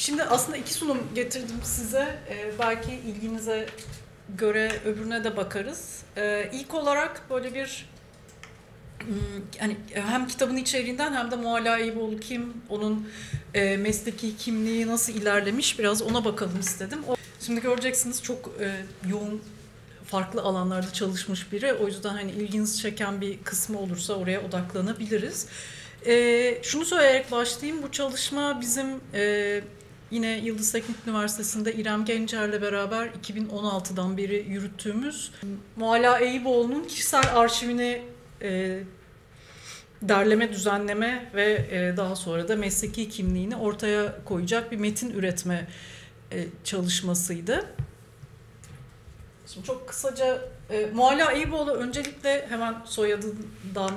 Şimdi aslında iki sunum getirdim size. Belki ilginize göre öbürüne de bakarız. İlk olarak böyle bir yani hem kitabın içeriğinden hem de Mualla Eyüboğlu kim, onun mesleki kimliği nasıl ilerlemiş biraz ona bakalım istedim. Şimdi göreceksiniz çok yoğun, farklı alanlarda çalışmış biri. O yüzden hani ilginizi çeken bir kısmı olursa oraya odaklanabiliriz. Şunu söyleyerek başlayayım. Bu çalışma bizim yine Yıldız Teknik Üniversitesi'nde İrem Gencer'le beraber 2016'dan beri yürüttüğümüz Mualla Eyüboğlu'nun kişisel arşivini derleme, düzenleme ve daha sonra da mesleki kimliğini ortaya koyacak bir metin üretme çalışmasıydı. Şimdi çok kısaca Mualla Eyüboğlu öncelikle hemen soyadından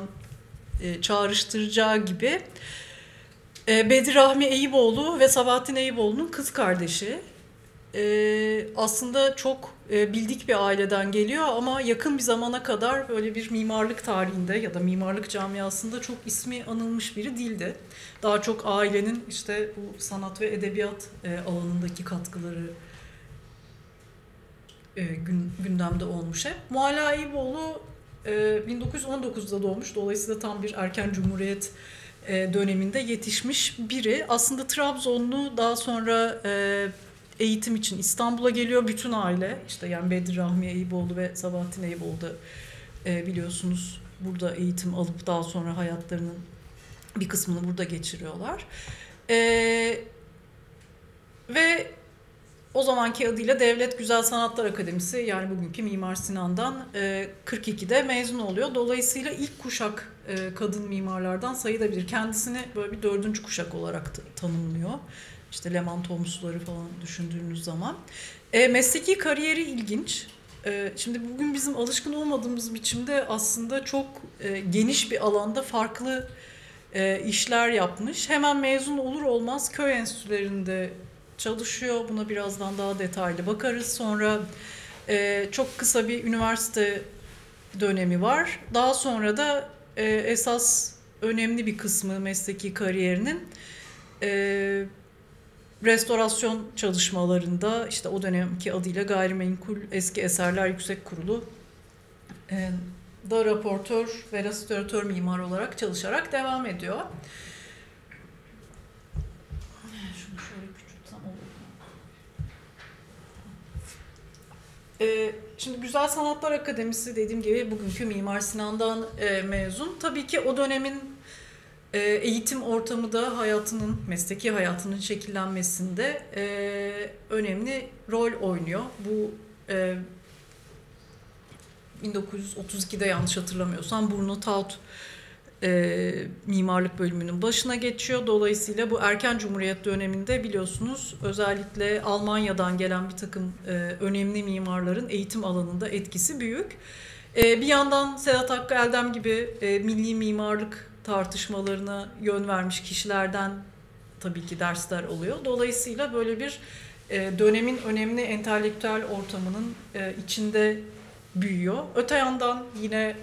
çağrıştıracağı gibi Bedri Rahmi Eyüboğlu ve Sabahattin Eyüboğlu'nun kız kardeşi. Aslında çok bildik bir aileden geliyor ama yakın bir zamana kadar böyle bir mimarlık tarihinde ya da mimarlık camiasında çok ismi anılmış biri değildi. Daha çok ailenin işte bu sanat ve edebiyat alanındaki katkıları gündemde olmuş hep. Mualla Eyüboğlu 1919'da doğmuş. Dolayısıyla tam bir erken cumhuriyet döneminde yetişmiş biri. Aslında Trabzonlu, daha sonra eğitim için İstanbul'a geliyor. Bütün aile, işte yani Bedri Rahmi Eyüboğlu ve Sabahattin Eyüboğlu da biliyorsunuz burada eğitim alıp daha sonra hayatlarının bir kısmını burada geçiriyorlar. Ve o zamanki adıyla Devlet Güzel Sanatlar Akademisi, yani bugünkü Mimar Sinan'dan 42'de mezun oluyor. Dolayısıyla ilk kuşak kadın mimarlardan sayılabilir. Kendisini böyle bir dördüncü kuşak olarak tanımlıyor. İşte Leman Tomsuları falan düşündüğünüz zaman. Mesleki kariyeri ilginç. Şimdi bugün bizim alışkın olmadığımız biçimde aslında çok geniş bir alanda farklı işler yapmış. Hemen mezun olur olmaz köy enstitülerinde çalışıyor. Buna birazdan daha detaylı bakarız. Sonra çok kısa bir üniversite dönemi var. Daha sonra da esas önemli bir kısmı mesleki kariyerinin restorasyon çalışmalarında, işte o dönemki adıyla Gayrimenkul Eski Eserler Yüksek Kurulu da raportör ve restoratör mimar olarak çalışarak devam ediyor. Şimdi Güzel Sanatlar Akademisi dediğim gibi bugünkü Mimar Sinan'dan mezun. Tabii ki o dönemin eğitim ortamı da hayatının, mesleki hayatının şekillenmesinde önemli rol oynuyor. Bu 1932'de yanlış hatırlamıyorsam Bruno Taut mimarlık bölümünün başına geçiyor. Dolayısıyla bu erken cumhuriyet döneminde biliyorsunuz özellikle Almanya'dan gelen bir takım önemli mimarların eğitim alanında etkisi büyük. Bir yandan Sedat Hakkı Eldem gibi milli mimarlık tartışmalarına yön vermiş kişilerden tabii ki dersler oluyor. Dolayısıyla böyle bir dönemin önemli entelektüel ortamının içinde büyüyor. Öte yandan yine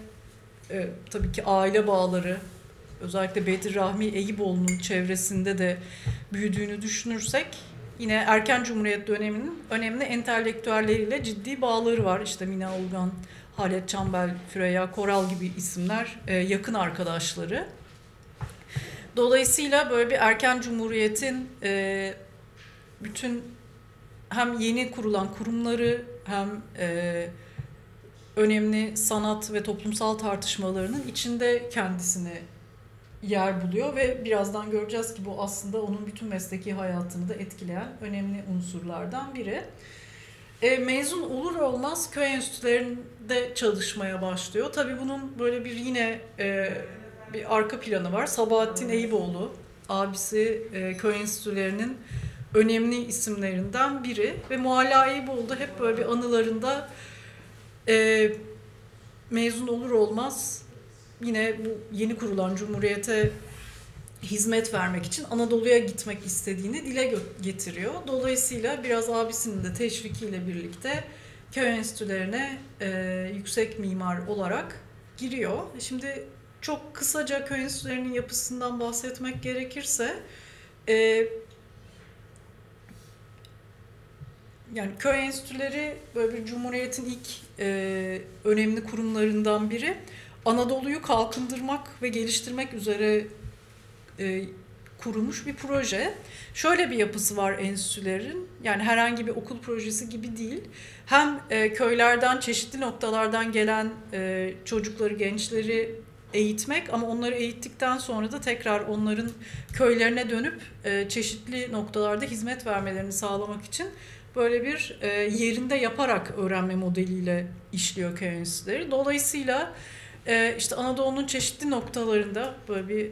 tabii ki aile bağları, özellikle Bedri Rahmi Eyüboğlu'nun çevresinde de büyüdüğünü düşünürsek yine erken cumhuriyet döneminin önemli entelektüelleriyle ciddi bağları var. İşte Mina Ulgan, Halet Çambel, Füreya Koral gibi isimler yakın arkadaşları. Dolayısıyla böyle bir erken cumhuriyetin bütün hem yeni kurulan kurumları hem önemli sanat ve toplumsal tartışmalarının içinde kendisine yer buluyor ve birazdan göreceğiz ki bu aslında onun bütün mesleki hayatını da etkileyen önemli unsurlardan biri. Mezun olur olmaz köy enstitülerinde çalışmaya başlıyor. Tabii bunun böyle bir yine bir arka planı var. Sabahattin Eyüboğlu, abisi köy enstitülerinin önemli isimlerinden biri ve Mualla Eyüboğlu da hep böyle bir anılarında mezun olur olmaz yine bu yeni kurulan cumhuriyete hizmet vermek için Anadolu'ya gitmek istediğini dile getiriyor. Dolayısıyla biraz abisinin de teşvikiyle birlikte köy enstitülerine yüksek mimar olarak giriyor. Şimdi çok kısaca köy enstitülerinin yapısından bahsetmek gerekirse Yani köy enstitüleri böyle bir Cumhuriyet'in ilk önemli kurumlarından biri. Anadolu'yu kalkındırmak ve geliştirmek üzere kurulmuş bir proje. Şöyle bir yapısı var enstitülerin, yani herhangi bir okul projesi gibi değil. Hem köylerden, çeşitli noktalardan gelen çocukları, gençleri eğitmek ama onları eğittikten sonra da tekrar onların köylerine dönüp çeşitli noktalarda hizmet vermelerini sağlamak için böyle bir yerinde yaparak öğrenme modeliyle işliyor köy enstitüleri. Dolayısıyla işte Anadolu'nun çeşitli noktalarında böyle bir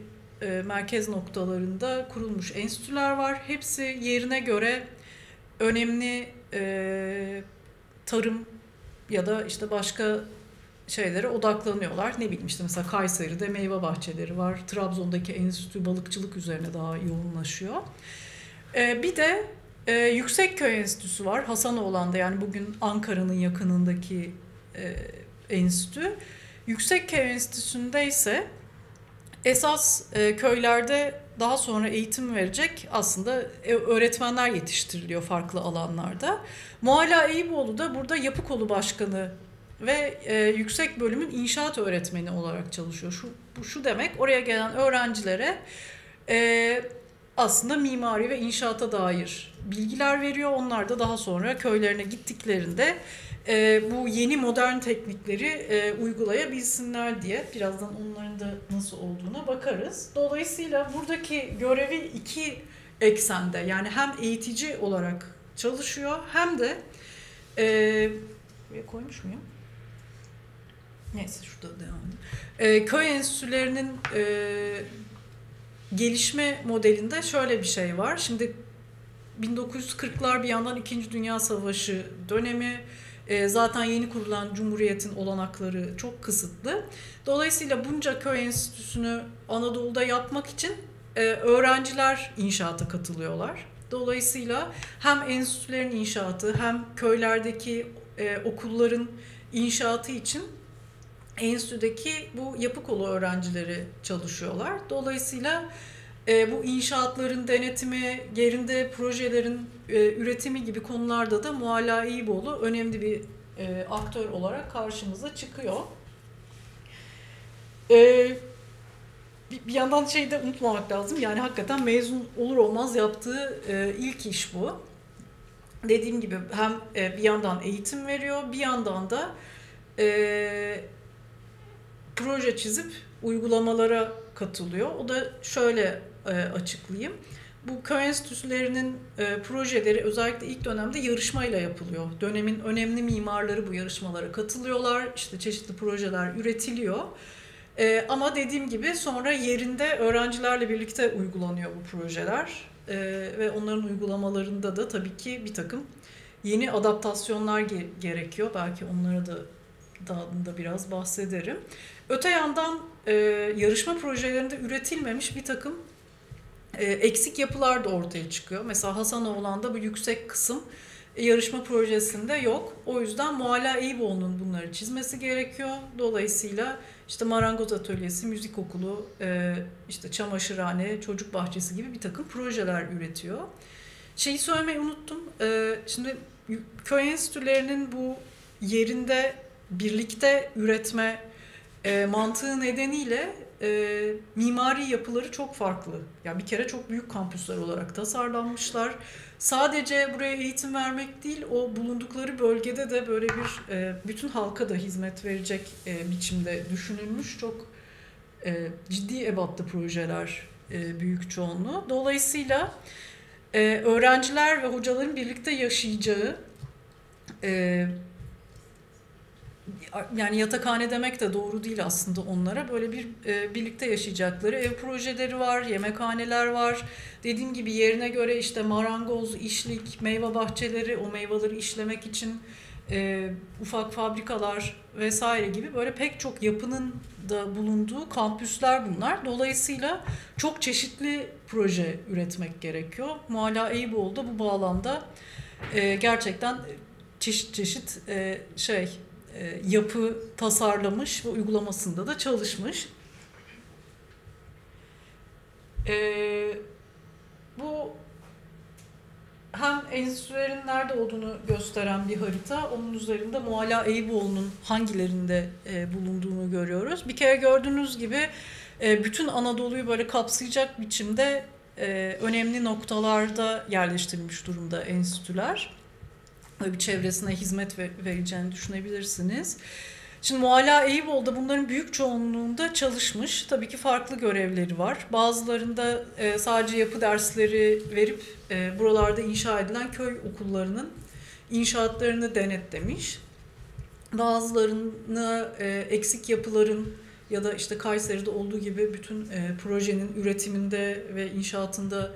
merkez noktalarında kurulmuş enstitüler var. Hepsi yerine göre önemli tarım ya da işte başka şeylere odaklanıyorlar. Ne bileyim işte mesela Kayseri'de meyve bahçeleri var. Trabzon'daki enstitü balıkçılık üzerine daha yoğunlaşıyor. Bir de Yüksekköy Enstitüsü var. Hasanoğlan'da, yani bugün Ankara'nın yakınındaki enstitü. Yüksekköy Enstitüsü'nde ise esas köylerde daha sonra eğitim verecek aslında öğretmenler yetiştiriliyor farklı alanlarda. Mualla Eyüboğlu da burada yapı kolu başkanı ve yüksek bölümün inşaat öğretmeni olarak çalışıyor. Şu demek, oraya gelen öğrencilere aslında mimari ve inşaata dair bilgiler veriyor. Onlar da daha sonra köylerine gittiklerinde bu yeni modern teknikleri uygulayabilsinler diye. Birazdan onların da nasıl olduğuna bakarız. Dolayısıyla buradaki görevi iki eksende, yani hem eğitici olarak çalışıyor hem de koymuş muyum? Neyse, şurada devam edelim. Köy enstitülerinin gelişme modelinde şöyle bir şey var. Şimdi 1940'lar bir yandan 2. Dünya Savaşı dönemi, zaten yeni kurulan Cumhuriyet'in olanakları çok kısıtlı. Dolayısıyla bunca köy enstitüsünü Anadolu'da yapmak için öğrenciler inşaata katılıyorlar. Dolayısıyla hem enstitülerin inşaatı hem köylerdeki okulların inşaatı için enstitüdeki bu yapı kolu öğrencileri çalışıyorlar. Dolayısıyla bu inşaatların denetimi, yerinde projelerin üretimi gibi konularda da Mualla Eyüboğlu önemli bir aktör olarak karşımıza çıkıyor. Bir yandan şeyi de unutmamak lazım. Yani hakikaten mezun olur olmaz yaptığı ilk iş bu. Dediğim gibi hem bir yandan eğitim veriyor, bir yandan da proje çizip uygulamalara katılıyor. O da şöyle açıklayayım. Bu köy enstitülerinin projeleri özellikle ilk dönemde yarışmayla yapılıyor. Dönemin önemli mimarları bu yarışmalara katılıyorlar. İşte çeşitli projeler üretiliyor. Ama dediğim gibi sonra yerinde öğrencilerle birlikte uygulanıyor bu projeler. Ve onların uygulamalarında da tabii ki bir takım yeni adaptasyonlar gerekiyor. Belki onlara da biraz bahsederim. Öte yandan yarışma projelerinde üretilmemiş bir takım eksik yapılar da ortaya çıkıyor. Mesela Hasanoğlan'da bu yüksek kısım yarışma projesinde yok. O yüzden Mualla Eyüboğlu'nun bunları çizmesi gerekiyor. Dolayısıyla işte marangoz atölyesi, müzik okulu, işte çamaşırhane, çocuk bahçesi gibi bir takım projeler üretiyor. Şeyi söylemeyi unuttum. Şimdi köy enstitülerinin bu yerinde birlikte üretme mantığı nedeniyle mimari yapıları çok farklı. Yani bir kere çok büyük kampüsler olarak tasarlanmışlar. Sadece buraya eğitim vermek değil, o bulundukları bölgede de böyle bir bütün halka da hizmet verecek biçimde düşünülmüş çok ciddi ebatlı projeler büyük çoğunluğu. Dolayısıyla öğrenciler ve hocaların birlikte yaşayacağı, yani yatakhane demek de doğru değil aslında onlara. Böyle bir birlikte yaşayacakları ev projeleri var, yemekhaneler var. Dediğim gibi yerine göre işte marangoz, işlik, meyve bahçeleri, o meyveleri işlemek için ufak fabrikalar vesaire gibi böyle pek çok yapının da bulunduğu kampüsler bunlar. Dolayısıyla çok çeşitli proje üretmek gerekiyor. Mualla Eyüboğlu da bu bağlamda gerçekten çeşit şey... yapı tasarlamış ve uygulamasında da çalışmış. Bu hem enstrülerin nerede olduğunu gösteren bir harita. Onun üzerinde Mualla Eyüboğlu'nun hangilerinde bulunduğunu görüyoruz. Bir kere gördüğünüz gibi bütün Anadolu'yu böyle kapsayacak biçimde önemli noktalarda yerleştirilmiş durumda enstitüler. Böyle bir çevresine hizmet vereceğini düşünebilirsiniz. Şimdi Mualla Eyüboğlu da bunların büyük çoğunluğunda çalışmış. Tabii ki farklı görevleri var. Bazılarında sadece yapı dersleri verip buralarda inşa edilen köy okullarının inşaatlarını denetlemiş. Bazılarına eksik yapıların ya da işte Kayseri'de olduğu gibi bütün projenin üretiminde ve inşaatında,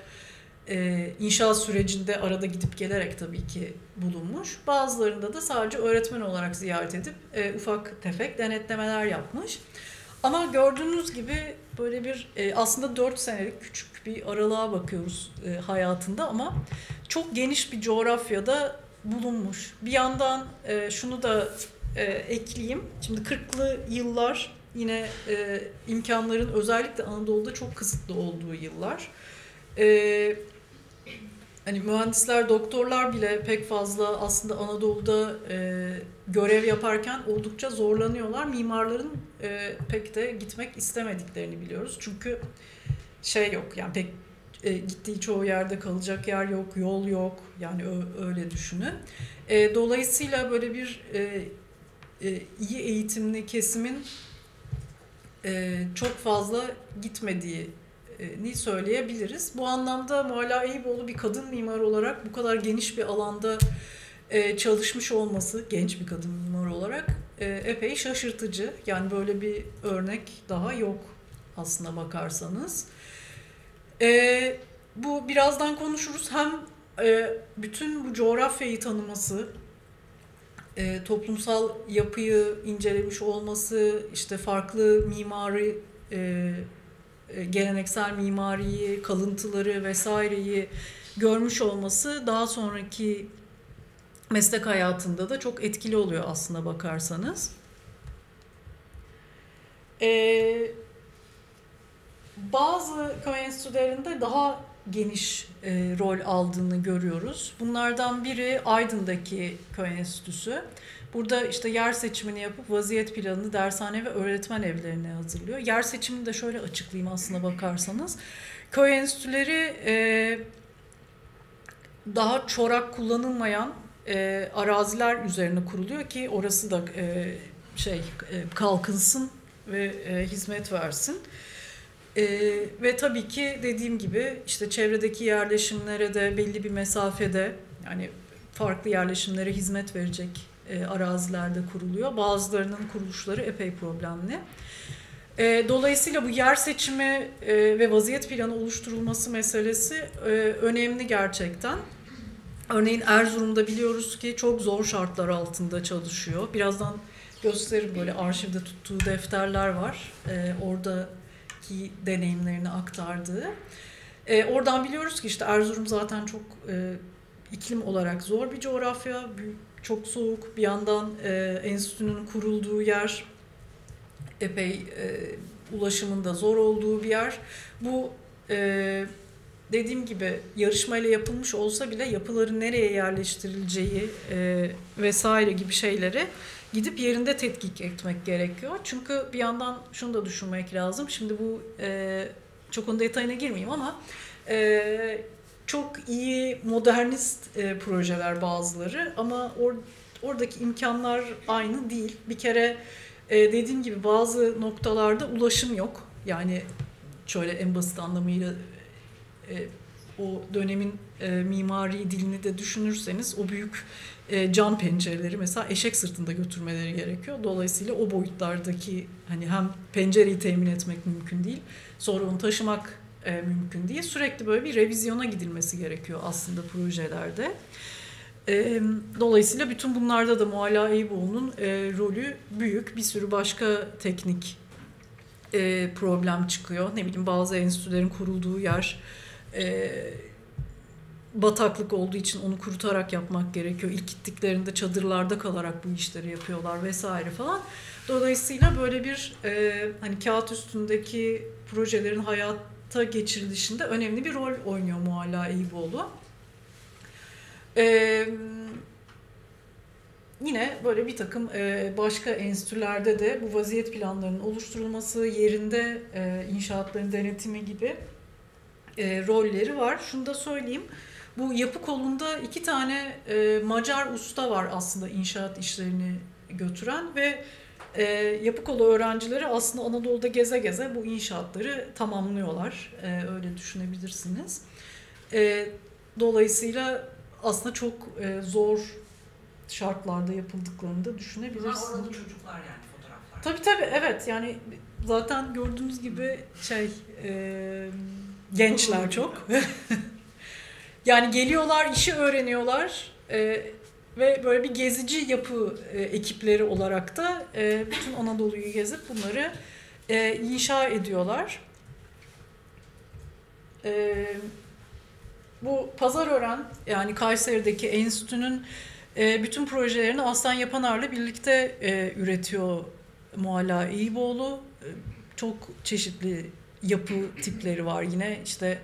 inşaat sürecinde arada gidip gelerek tabii ki bulunmuş. Bazılarında da sadece öğretmen olarak ziyaret edip ufak tefek denetlemeler yapmış. Ama gördüğünüz gibi böyle bir aslında 4 senelik küçük bir aralığa bakıyoruz hayatında, ama çok geniş bir coğrafyada bulunmuş. Bir yandan şunu da ekleyeyim. Şimdi 40'lı yıllar yine imkanların özellikle Anadolu'da çok kısıtlı olduğu yıllar. Hani mühendisler, doktorlar bile pek fazla aslında Anadolu'da görev yaparken oldukça zorlanıyorlar. Mimarların pek de gitmek istemediklerini biliyoruz. Çünkü şey yok, yani pek gittiği çoğu yerde kalacak yer yok, yol yok. Yani öyle düşünün. Dolayısıyla böyle bir iyi eğitimli kesimin çok fazla gitmediği ni söyleyebiliriz. Bu anlamda Mualla Eyüboğlu bir kadın mimar olarak bu kadar geniş bir alanda çalışmış olması, genç bir kadın mimar olarak epey şaşırtıcı. Yani böyle bir örnek daha yok aslına bakarsanız. Bu birazdan konuşuruz. Hem bütün bu coğrafyayı tanıması, toplumsal yapıyı incelemiş olması, işte farklı mimari geleneksel mimariyi, kalıntıları vesaireyi görmüş olması daha sonraki meslek hayatında da çok etkili oluyor aslına bakarsanız. Bazı köy enstitülerinde daha geniş rol aldığını görüyoruz. Bunlardan biri Aydın'daki köy enstitüsü. Burada işte yer seçimini yapıp vaziyet planını dershane ve öğretmen evlerine hazırlıyor. Yer seçimini de şöyle açıklayayım aslına bakarsanız. Köy enstitüleri daha çorak kullanılmayan araziler üzerine kuruluyor ki orası da kalkınsın ve hizmet versin. Ve tabii ki dediğim gibi işte çevredeki yerleşimlere de belli bir mesafede, yani farklı yerleşimlere hizmet verecek arazilerde kuruluyor. Bazılarının kuruluşları epey problemli. Dolayısıyla bu yer seçimi ve vaziyet planı oluşturulması meselesi önemli gerçekten. Örneğin Erzurum'da biliyoruz ki çok zor şartlar altında çalışıyor. Birazdan gösteririm, böyle arşivde tuttuğu defterler var. Oradaki deneyimlerini aktardığı. Oradan biliyoruz ki işte Erzurum zaten çok iklim olarak zor bir coğrafya. Çok soğuk, bir yandan enstitünün kurulduğu yer epey ulaşımın da zor olduğu bir yer. Bu dediğim gibi yarışmayla yapılmış olsa bile yapıların nereye yerleştirileceği vesaire gibi şeyleri gidip yerinde tetkik etmek gerekiyor. Çünkü bir yandan şunu da düşünmek lazım. Şimdi bu çok onun detayına girmeyeyim ama çok iyi modernist projeler bazıları, ama oradaki imkanlar aynı değil. Bir kere dediğim gibi bazı noktalarda ulaşım yok. Yani şöyle en basit anlamıyla o dönemin mimari dilini de düşünürseniz o büyük cam pencereleri mesela eşek sırtında götürmeleri gerekiyor. Dolayısıyla o boyutlardaki hani hem pencereyi temin etmek mümkün değil, sonra onu taşımak mümkün diye sürekli böyle bir revizyona gidilmesi gerekiyor aslında projelerde. Dolayısıyla bütün bunlarda da Mualla Eyüboğlu'nun rolü büyük. Bir sürü başka teknik problem çıkıyor. Ne bileyim, bazı enstitülerin kurulduğu yer bataklık olduğu için onu kurutarak yapmak gerekiyor. İlk gittiklerinde çadırlarda kalarak bu işleri yapıyorlar vesaire falan. Dolayısıyla böyle bir hani kağıt üstündeki projelerin hayat geçirilişinde önemli bir rol oynuyor Mualla Eyüboğlu. Yine böyle bir takım başka enstitülerde de bu vaziyet planlarının oluşturulması, yerinde inşaatların denetimi gibi rolleri var. Şunu da söyleyeyim. Bu yapı kolunda 2 tane Macar usta var aslında inşaat işlerini götüren ve yapı kolu öğrencileri aslında Anadolu'da geze geze bu inşaatları tamamlıyorlar. Öyle düşünebilirsiniz. Dolayısıyla aslında çok zor şartlarda yapıldıklarını da düşünebilirsiniz. Bunlar oralı çocuklar yani fotoğraflar. Tabii evet yani zaten gördüğünüz gibi gençler çok. Yani geliyorlar, işi öğreniyorlar ve böyle bir gezici yapı ekipleri olarak da bütün Anadolu'yu gezip bunları inşa ediyorlar. Bu Pazarören yani Kayseri'deki enstitünün bütün projelerini Aslan Yapanar'la birlikte üretiyor Mualla Eyüboğlu. Çok çeşitli yapı tipleri var yine. İşte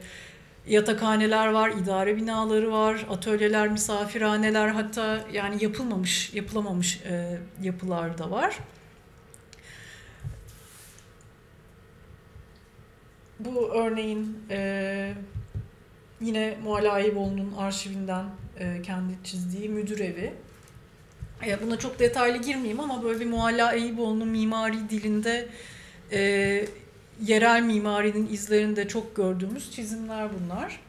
yatakhaneler var, idare binaları var, atölyeler, misafirhaneler, hatta yani yapılamamış yapılar da var. Bu örneğin yine Mualla Eyüboğlu'nun arşivinden kendi çizdiği müdür evi. Buna çok detaylı girmeyeyim ama böyle bir Mualla Eyüboğlu'nun mimari dilinde yerel mimarinin izlerinde çok gördüğümüz çizimler bunlar.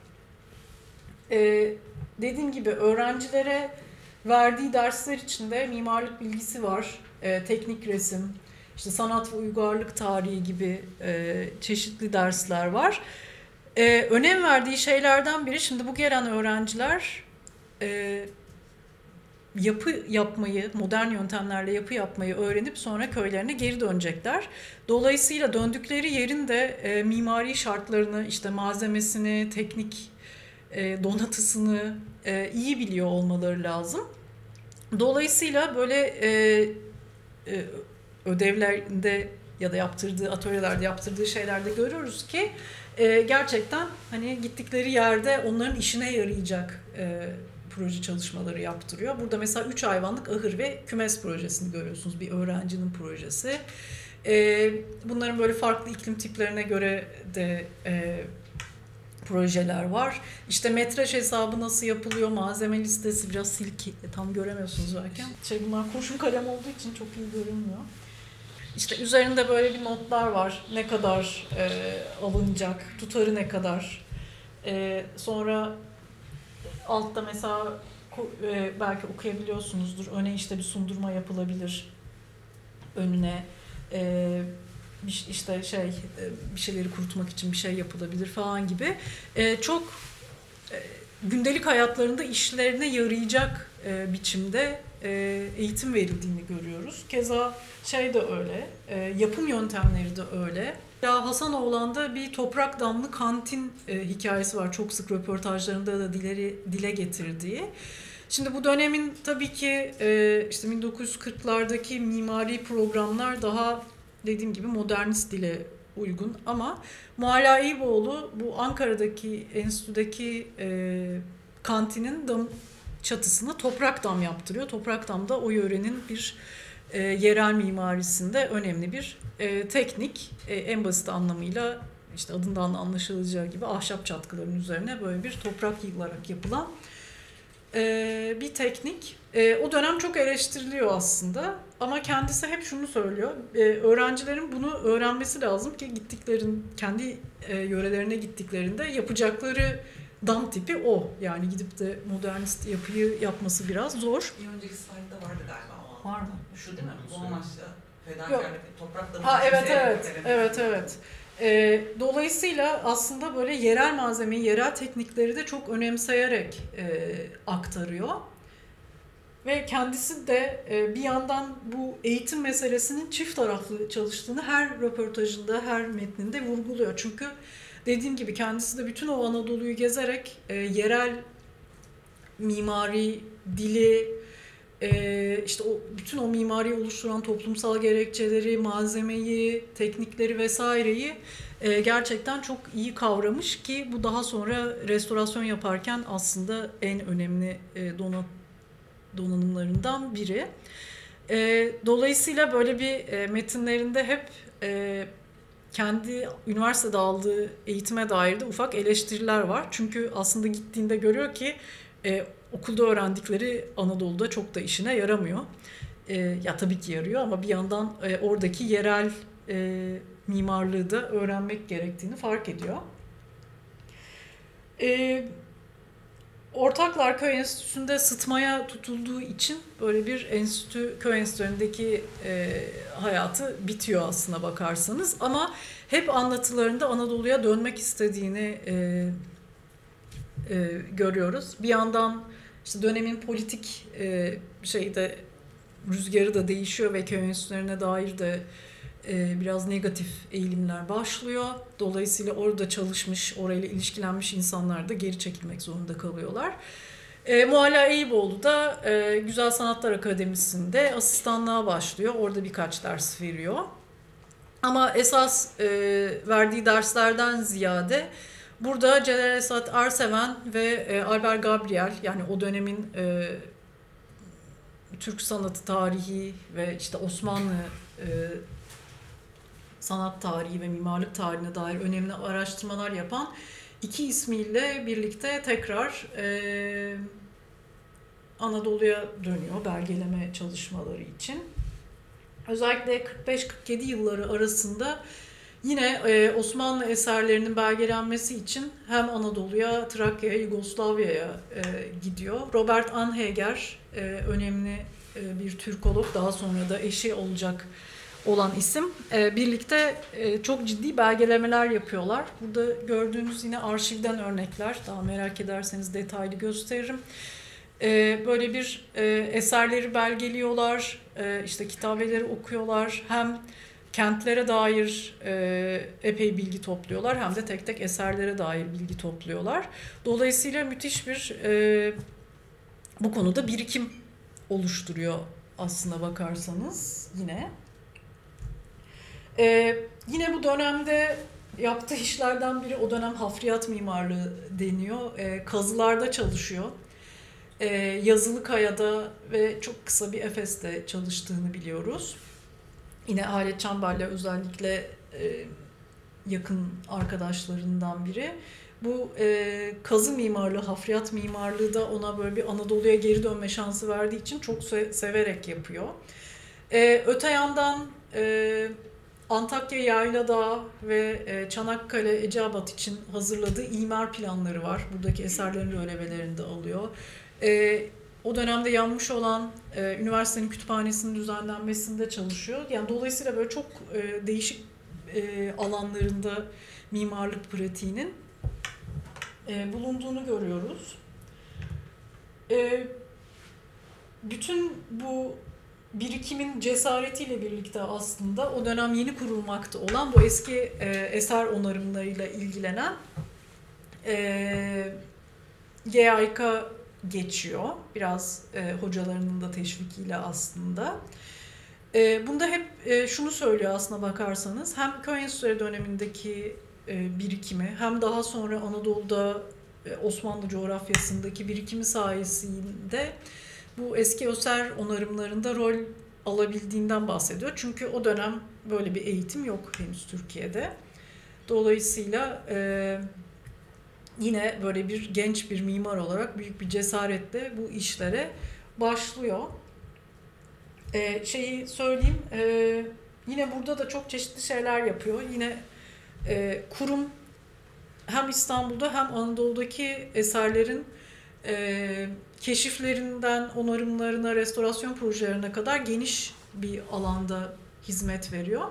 Dediğim gibi öğrencilere verdiği dersler içinde mimarlık bilgisi var, teknik resim, işte sanat ve uygarlık tarihi gibi çeşitli dersler var. Önem verdiği şeylerden biri, şimdi bu gelen öğrenciler yapı yapmayı, modern yöntemlerle yapı yapmayı öğrenip sonra köylerine geri dönecekler. Dolayısıyla döndükleri yerin de mimari şartlarını, işte malzemesini, teknik donatısını iyi biliyor olmaları lazım. Dolayısıyla böyle ödevlerinde ya da yaptırdığı atölyelerde yaptırdığı şeylerde görüyoruz ki gerçekten hani gittikleri yerde onların işine yarayacak proje çalışmaları yaptırıyor. Burada mesela 3 hayvanlık ahır ve kümes projesini görüyorsunuz. Bir öğrencinin projesi. Bunların böyle farklı iklim tiplerine göre de projeler var. İşte metraj hesabı nasıl yapılıyor, malzeme listesi, biraz silki. Tam göremiyorsunuz belki. Bunlar kurşun kalem olduğu için çok iyi görünmüyor. İşte üzerinde böyle bir notlar var. Ne kadar alınacak, tutarı ne kadar. Sonra altta mesela belki okuyabiliyorsunuzdur. Öne işte bir sundurma yapılabilir. Önüne işte bir şeyleri kurutmak için bir şey yapılabilir falan gibi. Çok gündelik hayatlarında işlerine yarayacak biçimde eğitim verildiğini görüyoruz. Keza de öyle. Yapım yöntemleri de öyle. Ya Hasanoğlan'da bir toprak damlı kantin hikayesi var. Çok sık röportajlarında da dile getirdiği. Şimdi bu dönemin tabii ki işte 1940'lardaki mimari programlar daha dediğim gibi modernist dile uygun ama Mualla Eyüboğlu bu Ankara'daki enstitüdeki kantinin çatısına toprak dam yaptırıyor. Toprak dam da o yörenin bir yerel mimarisinde önemli bir teknik. En basit anlamıyla işte adından da anlaşılacağı gibi ahşap çatkıların üzerine böyle bir toprak yığılarak yapılan bir teknik. O dönem çok eleştiriliyor aslında ama kendisi hep şunu söylüyor. Öğrencilerin bunu öğrenmesi lazım ki kendi yörelerine gittiklerinde yapacakları dam tipi o. Yani gidip de modernist yapıyı yapması biraz zor. Bir önceki slaytta vardı galiba. Var mı? Şu değil mi? Bu amaçla fedakarlık, toprak damı. Evet. Dolayısıyla aslında böyle yerel malzemeyi, yerel teknikleri de çok önemseyerek aktarıyor. Ve kendisi de bir yandan bu eğitim meselesinin çift taraflı çalıştığını her röportajında, her metninde vurguluyor. Çünkü dediğim gibi kendisi de bütün o Anadolu'yu gezerek yerel mimari, dili, işte bütün o mimariyi oluşturan toplumsal gerekçeleri, malzemeyi, teknikleri vesaireyi gerçekten çok iyi kavramış ki bu daha sonra restorasyon yaparken aslında en önemli donanımlarından biri. Dolayısıyla böyle bir metinlerinde hep kendi üniversitede aldığı eğitime dair de ufak eleştiriler var. Çünkü aslında gittiğinde görüyor ki okulda öğrendikleri Anadolu'da çok da işine yaramıyor. Ya tabii ki yarıyor ama bir yandan oradaki yerel mimarlığı da öğrenmek gerektiğini fark ediyor. Ortaklar Köy Enstitüsü'nde sıtmaya tutulduğu için böyle bir enstitü, köy enstitülerindeki hayatı bitiyor aslına bakarsanız. Ama hep anlatılarında Anadolu'ya dönmek istediğini görüyoruz. Bir yandan işte dönemin politik rüzgarı da değişiyor ve köy enstitülerine dair de biraz negatif eğilimler başlıyor. Dolayısıyla orada çalışmış, orayla ilişkilenmiş insanlar da geri çekilmek zorunda kalıyorlar. Mualla Eyüboğlu da Güzel Sanatlar Akademisi'nde asistanlığa başlıyor. Orada birkaç ders veriyor. Ama esas verdiği derslerden ziyade burada Celal Esat Erseven ve Albert Gabriel, yani o dönemin Türk sanatı tarihi ve işte Osmanlı sanat tarihi ve mimarlık tarihine dair önemli araştırmalar yapan iki ismiyle birlikte tekrar Anadolu'ya dönüyor belgeleme çalışmaları için. Özellikle 45-47 yılları arasında yine Osmanlı eserlerinin belgelenmesi için hem Anadolu'ya, Trakya'ya, Yugoslavya'ya gidiyor. Robert Anheger önemli bir Türkolog, daha sonra da eşi olacak olan isim. Birlikte çok ciddi belgelemeler yapıyorlar. Burada gördüğünüz yine arşivden örnekler. Daha merak ederseniz detaylı gösteririm. Böyle bir eserleri belgeliyorlar. İşte kitabeleri okuyorlar. Hem kentlere dair epey bilgi topluyorlar. Hem de tek tek eserlere dair bilgi topluyorlar. Dolayısıyla müthiş bir bu konuda birikim oluşturuyor aslına bakarsanız yine. Yine bu dönemde yaptığı işlerden biri, o dönem hafriyat mimarlığı deniyor. Kazılarda çalışıyor. Yazılıkaya'da ve çok kısa bir Efes'te çalıştığını biliyoruz. Yine Halet Çamberle özellikle yakın arkadaşlarından biri. Bu kazı mimarlığı, hafriyat mimarlığı da ona böyle bir Anadolu'ya geri dönme şansı verdiği için çok severek yapıyor. Öte yandan Antakya Yayla Dağı ve Çanakkale Eceabat için hazırladığı imar planları var. Buradaki eserlerin rölevelerini de alıyor. O dönemde yanmış olan üniversitenin kütüphanesinin düzenlenmesinde çalışıyor. Yani dolayısıyla böyle çok değişik alanlarında mimarlık pratiğinin bulunduğunu görüyoruz. Bütün bu birikimin cesaretiyle birlikte aslında o dönem yeni kurulmakta olan bu eski eser onarımlarıyla ilgilenen GAYK'a geçiyor. Biraz hocalarının da teşvikiyle aslında. Bunda hep şunu söylüyor aslına bakarsanız. Hem köy enstitüleri dönemindeki birikimi hem daha sonra Anadolu'da Osmanlı coğrafyasındaki birikimi sayesinde bu eski eser onarımlarında rol alabildiğinden bahsediyor. Çünkü o dönem böyle bir eğitim yok henüz Türkiye'de. Dolayısıyla yine böyle bir genç bir mimar olarak büyük bir cesaretle bu işlere başlıyor. Yine burada da çok çeşitli şeyler yapıyor. Yine kurum hem İstanbul'da hem Anadolu'daki eserlerin keşiflerinden onarımlarına, restorasyon projelerine kadar geniş bir alanda hizmet veriyor.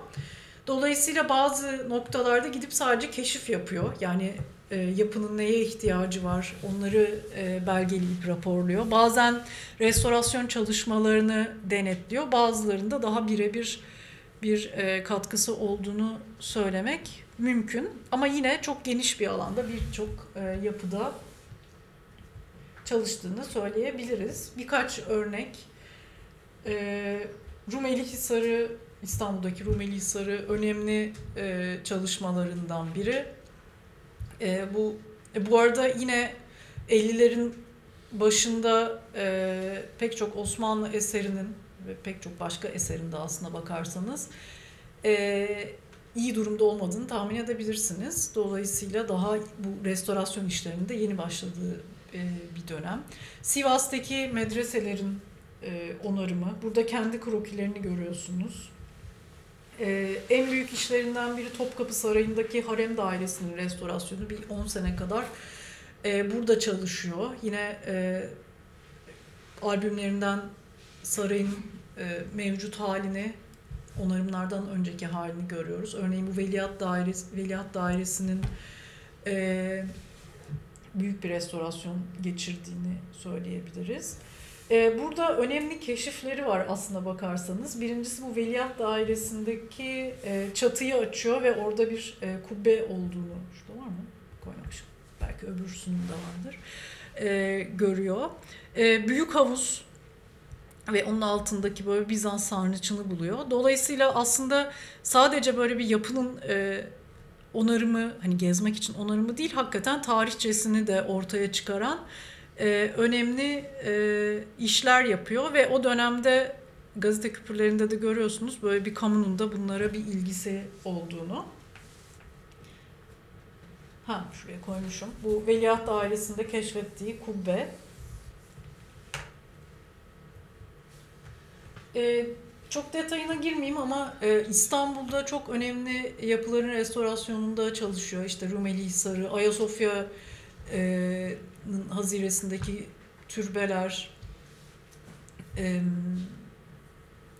Dolayısıyla bazı noktalarda gidip sadece keşif yapıyor. Yani yapının neye ihtiyacı var onları belgeleyip raporluyor. Bazen restorasyon çalışmalarını denetliyor. Bazılarında daha birebir bir katkısı olduğunu söylemek mümkün. Ama yine çok geniş bir alanda birçok yapıda çalıştığını söyleyebiliriz. Birkaç örnek. Rumeli Hisarı İstanbul'daki Rumelihisar'ı önemli çalışmalarından biri. Bu arada yine 50'lerin başında pek çok Osmanlı eserinin ve pek çok başka eserinde aslına bakarsanız iyi durumda olmadığını tahmin edebilirsiniz. Dolayısıyla daha bu restorasyon işlerinde yeni başladığı bir dönem. Sivas'taki medreselerin onarımı. Burada kendi krokilerini görüyorsunuz. En büyük işlerinden biri Topkapı Sarayı'ndaki harem dairesinin restorasyonu. Bir 10 sene kadar burada çalışıyor. Yine albümlerinden sarayın mevcut halini, onarımlardan önceki halini görüyoruz. Örneğin bu Veliaht Dairesi'nin büyük bir restorasyon geçirdiğini söyleyebiliriz. Burada önemli keşifleri var aslına bakarsanız. Birincisi bu Veliaht Dairesi'ndeki çatıyı açıyor ve orada bir kubbe olduğunu, şurada var mı? Koymamışım. Belki öbürsünün de vardır. Görüyor. Büyük havuz ve onun altındaki böyle Bizans sarnıcını buluyor. Dolayısıyla aslında sadece böyle bir yapının onarımı, hani gezmek için onarımı değil, hakikaten tarihçesini de ortaya çıkaran önemli işler yapıyor ve o dönemde gazete küpürlerinde de görüyorsunuz böyle bir kamunun da bunlara bir ilgisi olduğunu. Şuraya koymuşum. Bu Veliaht Dairesi'nde keşfettiği kubbe. Çok detayına girmeyeyim ama İstanbul'da çok önemli yapıların restorasyonunda çalışıyor. İşte Rumelihisar'ı, Ayasofya haziresindeki türbeler,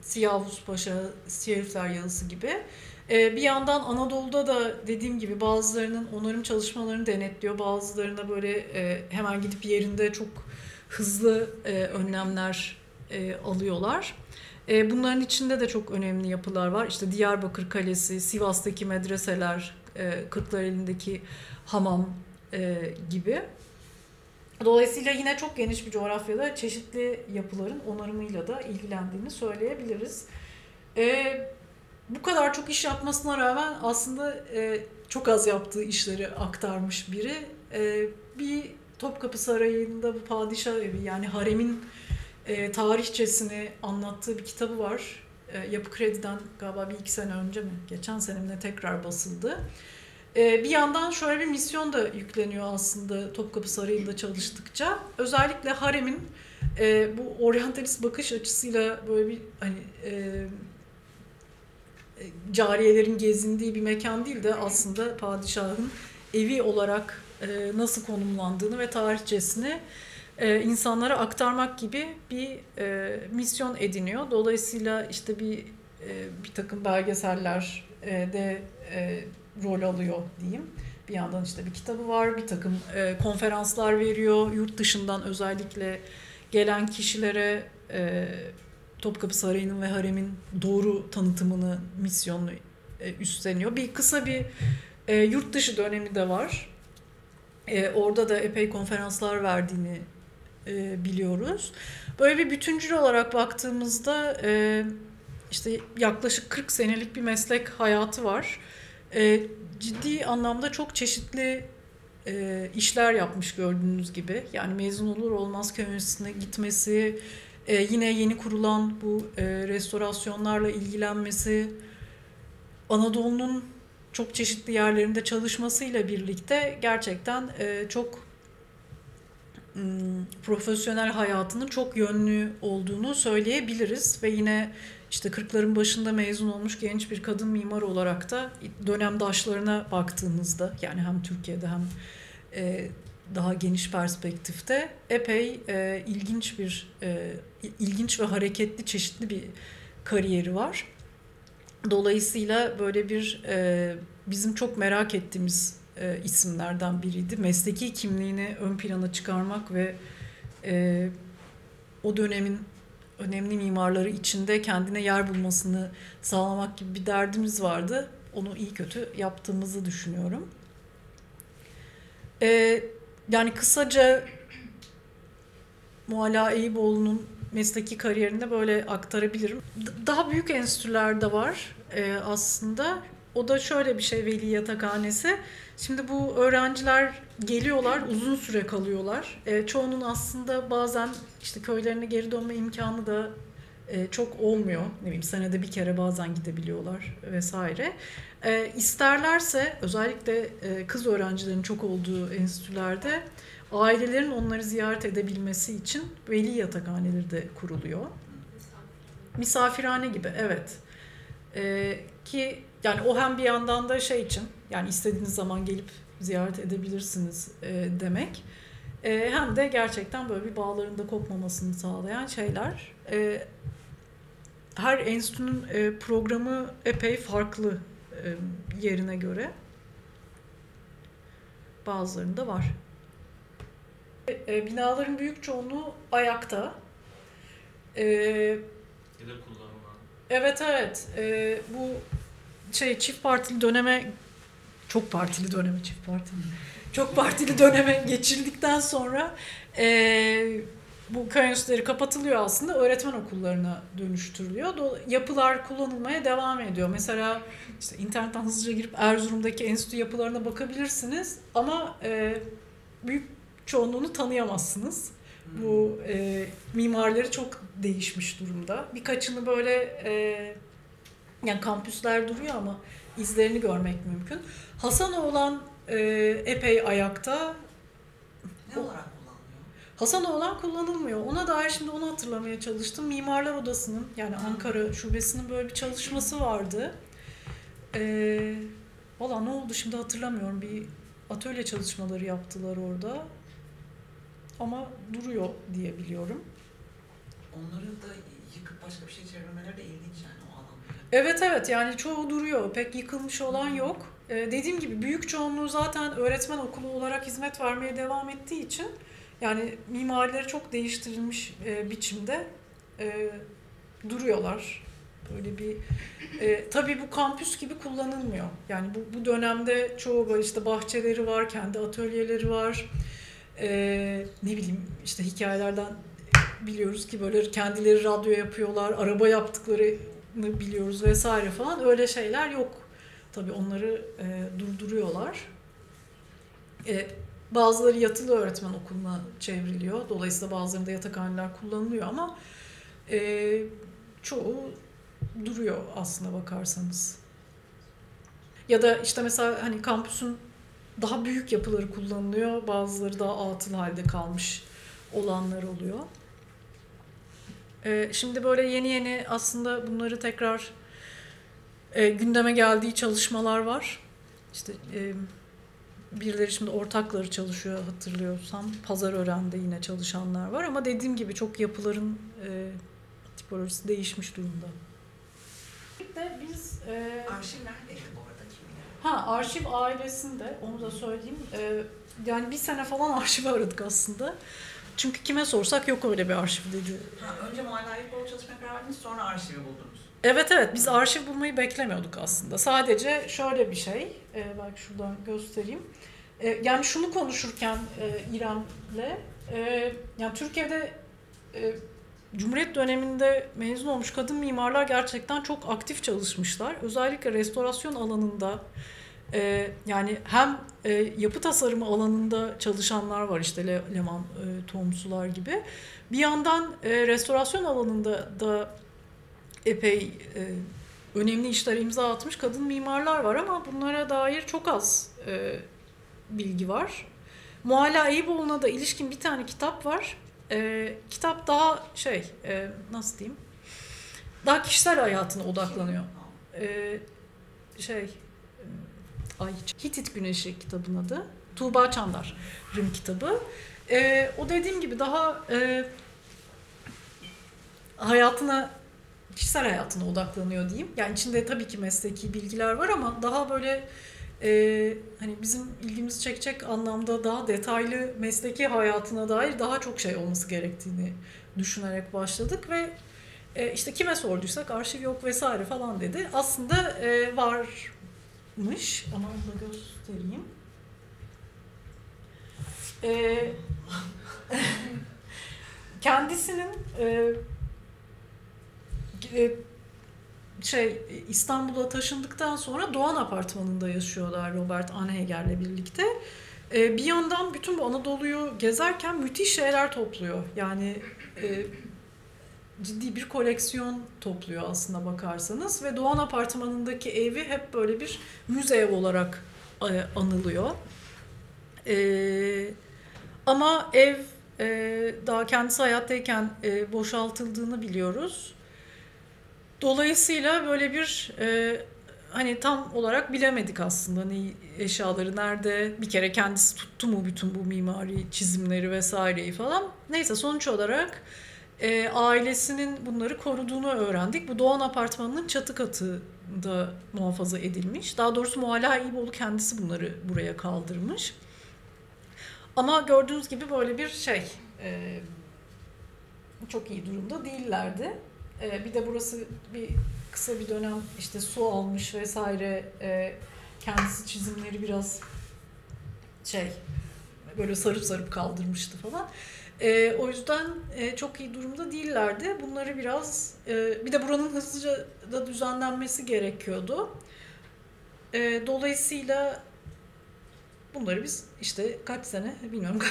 Siyavuzpaşa, Siyerifler Yalısı gibi. Bir yandan Anadolu'da da dediğim gibi bazılarının onarım çalışmalarını denetliyor. Bazılarına böyle hemen gidip yerinde çok hızlı önlemler alıyorlar. Bunların içinde de çok önemli yapılar var. İşte Diyarbakır Kalesi, Sivas'taki medreseler, Kırklareli'ndeki hamam gibi. Dolayısıyla yine çok geniş bir coğrafyada çeşitli yapıların onarımıyla da ilgilendiğini söyleyebiliriz. Bu kadar çok iş yapmasına rağmen aslında çok az yaptığı işleri aktarmış biri. Bir Topkapı Sarayı'nda bu padişah evi, yani haremin tarihçesini anlattığı bir kitabı var. Yapı Kredi'den galiba 1-2 sene önce mi? Geçen senemde tekrar basıldı. Bir yandan şöyle bir misyon da yükleniyor aslında Topkapı Sarayı'nda çalıştıkça. Özellikle haremin bu oryantalist bakış açısıyla böyle bir hani cariyelerin gezindiği bir mekan değil de aslında padişahın evi olarak nasıl konumlandığını ve tarihçesini insanlara aktarmak gibi bir misyon ediniyor. Dolayısıyla işte bir takım belgeseller de rol alıyor diyeyim. Bir yandan işte bir kitabı var, bir takım konferanslar veriyor. Yurt dışından özellikle gelen kişilere Topkapı Sarayı'nın ve haremin doğru tanıtımını, misyonunu üstleniyor. Bir kısa bir yurt dışı dönemi de var. Orada da epey konferanslar verdiğini biliyoruz. Böyle bir bütüncül olarak baktığımızda işte yaklaşık 40 senelik bir meslek hayatı var. Ciddi anlamda çok çeşitli işler yapmış gördüğünüz gibi. Yani mezun olur olmaz köy enstitüsüne gitmesi, yine yeni kurulan bu restorasyonlarla ilgilenmesi, Anadolu'nun çok çeşitli yerlerinde çalışmasıyla birlikte gerçekten çok profesyonel hayatının çok yönlü olduğunu söyleyebiliriz. Ve yine işte 40'ların başında mezun olmuş genç bir kadın mimar olarak da dönemdaşlarına baktığınızda, yani hem Türkiye'de hem daha geniş perspektifte epey ilginç ve hareketli, çeşitli bir kariyeri var. Dolayısıyla böyle bir bizim çok merak ettiğimiz isimlerden biriydi. Mesleki kimliğini ön plana çıkarmak ve o dönemin önemli mimarları içinde kendine yer bulmasını sağlamak gibi bir derdimiz vardı. Onu iyi kötü yaptığımızı düşünüyorum. Yani kısaca Mualla Eyüboğlu'nun mesleki kariyerinde böyle aktarabilirim. Daha büyük enstitüler de var aslında. O da şöyle bir şey, veli yatakhanesi. Şimdi bu öğrenciler geliyorlar, uzun süre kalıyorlar. Çoğunun aslında bazen işte köylerine geri dönme imkanı da çok olmuyor. Ne bileyim, senede bir kere bazen gidebiliyorlar vesaire. İsterlerse özellikle kız öğrencilerin çok olduğu enstitülerde ailelerin onları ziyaret edebilmesi için veli yatakhaneleri de kuruluyor. Misafirhane gibi, evet. Ki yani o hem bir yandan da şey için, yani istediğiniz zaman gelip ziyaret edebilirsiniz demek. Hem de gerçekten böyle bir bağların da kopmamasını sağlayan şeyler. Her enstitünün programı epey farklı yerine göre. Bazılarında var. Binaların büyük çoğunluğu ayakta. Ya da kullanılan. Evet evet. Bu çift partili döneme, çok partili döneme geçirdikten sonra bu köy enstitüleri kapatılıyor aslında. Öğretmen okullarına dönüştürülüyor. Yapılar kullanılmaya devam ediyor. Mesela işte internetten hızlıca girip Erzurum'daki enstitü yapılarına bakabilirsiniz. Ama büyük çoğunluğunu tanıyamazsınız. Bu mimarları çok değişmiş durumda. Birkaçını böyle yani kampüsler duruyor ama izlerini görmek mümkün. Hasanoğlan epey ayakta. Ne olarak kullanılıyor? Hasanoğlan kullanılmıyor. Ona dair şimdi onu hatırlamaya çalıştım. Mimarlar Odası'nın, yani Ankara Şubesi'nin böyle bir çalışması vardı. Valla ne oldu şimdi hatırlamıyorum. Bir atölye çalışmaları yaptılar orada. Ama duruyor diye biliyorum. Onları da yıkıp başka bir şey çevirmeleri de ilginç yani. Evet evet, yani çoğu duruyor. Pek yıkılmış olan yok. Dediğim gibi büyük çoğunluğu zaten öğretmen okulu olarak hizmet vermeye devam ettiği için yani mimarileri çok değiştirilmiş biçimde duruyorlar. Böyle bir tabii bu kampüs gibi kullanılmıyor. Yani bu dönemde çoğu böyle işte bahçeleri var, kendi atölyeleri var. Ne bileyim işte hikayelerden biliyoruz ki böyle kendileri radyo yapıyorlar, araba yaptıkları biliyoruz vesaire falan, öyle şeyler yok. Tabii onları durduruyorlar. Bazıları yatılı öğretmen okuluna çevriliyor. Dolayısıyla bazılarında yatakhaneler kullanılıyor ama çoğu duruyor aslına bakarsanız. Ya da işte mesela hani kampüsün daha büyük yapıları kullanılıyor. Bazıları daha atıl halde kalmış olanlar oluyor. Şimdi böyle yeni yeni aslında bunları tekrar gündeme geldiği çalışmalar var. İşte birileri şimdi ortakları çalışıyor hatırlıyorsam. Pazarören'de yine çalışanlar var ama dediğim gibi çok yapıların tipolojisi değişmiş durumda. Biz arşiv neredeydi bu aradaki? Ha, arşiv ailesinde, onu da söyleyeyim. Yani bir sene falan arşivi aradık aslında. Çünkü kime sorsak yok öyle bir arşiv dedi. Önce muayenelik bol çalışma karar verdiniz, sonra arşivi buldunuz. Evet evet, biz arşiv bulmayı beklemiyorduk aslında. Sadece şöyle bir şey, belki şuradan göstereyim. Yani şunu konuşurken İrem'le, yani Türkiye'de Cumhuriyet döneminde mezun olmuş kadın mimarlar gerçekten çok aktif çalışmışlar. Özellikle restorasyon alanında. Yani hem yapı tasarımı alanında çalışanlar var, işte Leman Tomsular gibi. Bir yandan restorasyon alanında da epey önemli işler imza atmış kadın mimarlar var ama bunlara dair çok az bilgi var. Mualla Eyüboğlu'na da ilişkin bir tane kitap var. Kitap daha şey, nasıl diyeyim, daha kişisel hayatına odaklanıyor. Hitit Güneşi kitabının adı. Tuğba Çandar'ın kitabı. O dediğim gibi daha kişisel hayatına odaklanıyor diyeyim. Yani içinde tabii ki mesleki bilgiler var ama daha böyle hani bizim ilgimizi çekecek anlamda daha detaylı mesleki hayatına dair daha çok şey olması gerektiğini düşünerek başladık ve işte kime sorduysak arşiv yok vesaire falan dedi. Aslında var. Ama onu da göstereyim. kendisinin İstanbul'a taşındıktan sonra Doğan Apartmanı'nda yaşıyorlar Robert Anhänger'le birlikte. Bir yandan bütün bu Anadolu'yu gezerken müthiş şeyler topluyor. Yani ciddi bir koleksiyon topluyor aslında bakarsanız ve Doğan Apartmanı'ndaki evi hep böyle bir müze ev olarak anılıyor. Ama ev daha kendisi hayattayken boşaltıldığını biliyoruz. Dolayısıyla böyle bir hani tam olarak bilemedik aslında ne eşyaları nerede, bir kere kendisi tuttu mu bütün bu mimari çizimleri vesaireyi falan. Neyse sonuç olarak ailesinin bunları koruduğunu öğrendik. Bu Doğan Apartmanı'nın çatı katında muhafaza edilmiş. Daha doğrusu Mualla İboğlu kendisi bunları buraya kaldırmış. Ama gördüğünüz gibi böyle bir çok iyi durumda değillerdi. Bir de burası bir kısa bir dönem işte su almış vesaire, kendisi çizimleri biraz böyle sarıp sarıp kaldırmıştı falan. O yüzden çok iyi durumda değillerdi. Bunları biraz bir de buranın hızlıca da düzenlenmesi gerekiyordu. Dolayısıyla bunları biz işte kaç sene bilmiyorum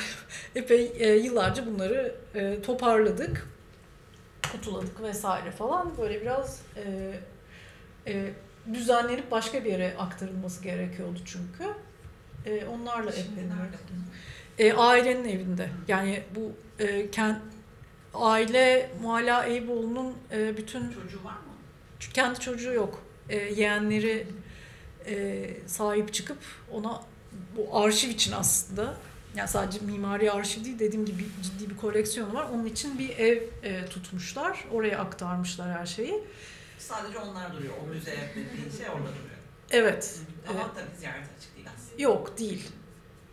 epey yıllarca bunları toparladık, kutuladık vesaire falan, böyle biraz düzenlenip başka bir yere aktarılması gerekiyordu çünkü. Onlarla evlenirdik. Ailenin evinde. Yani bu aile Mualla Eyüboğlu'nun bütün... Çocuğu var mı? Kendi çocuğu yok. Yeğenleri sahip çıkıp ona bu arşiv için aslında, yani sadece mimari arşiv değil, dediğim gibi ciddi bir koleksiyon var. Onun için bir ev tutmuşlar. Oraya aktarmışlar her şeyi. Sadece onlar duruyor. O müze dediğin şey orada duruyor. Evet. Ama tabii ziyaret açık değil aslında. Yok değil.